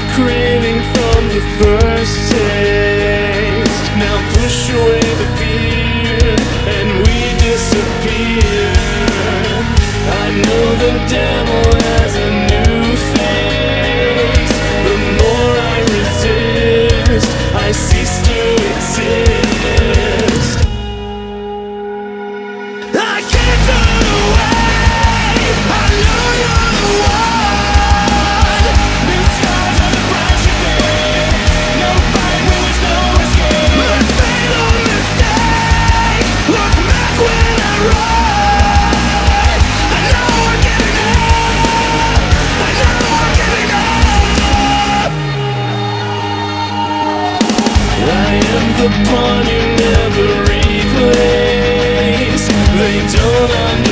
the craving from the first taste. Now push away the fear and we disappear. I know the devil has a new face. The more I resist, I cease to exist. I can't turn away. I know you're the one. New skies are the price you pay. No fight when there's no escape. My fatal mistake. Look back when I run. I know I'm giving up. I know I'm giving up. I am the pawn you never replace. They don't understand.